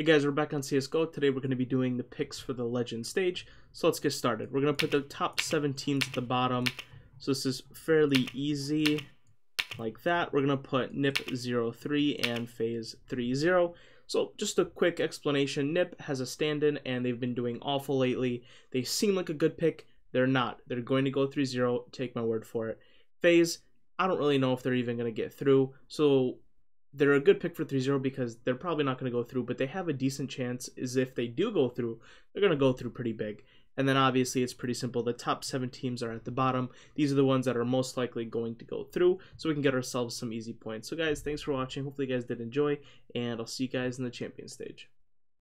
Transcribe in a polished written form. Hey guys, we're back on CSGO. Today we're going to be doing the picks for the Legend stage. So let's get started. We're going to put the top 7 teams at the bottom. So this is fairly easy like that. We're going to put Nip 03 and FaZe 30. So just a quick explanation. Nip has a stand-in and they've been doing awful lately. They seem like a good pick. They're not. They're going to go 3-0. Take my word for it. FaZe, I don't really know if they're even going to get through. So they're a good pick for 3-0 because they're probably not going to go through, but they have a decent chance is if they do go through, they're going to go through pretty big. And then obviously it's pretty simple. The top 7 teams are at the bottom. These are the ones that are most likely going to go through, so we can get ourselves some easy points. So guys, thanks for watching. Hopefully you guys did enjoy, and I'll see you guys in the champion stage.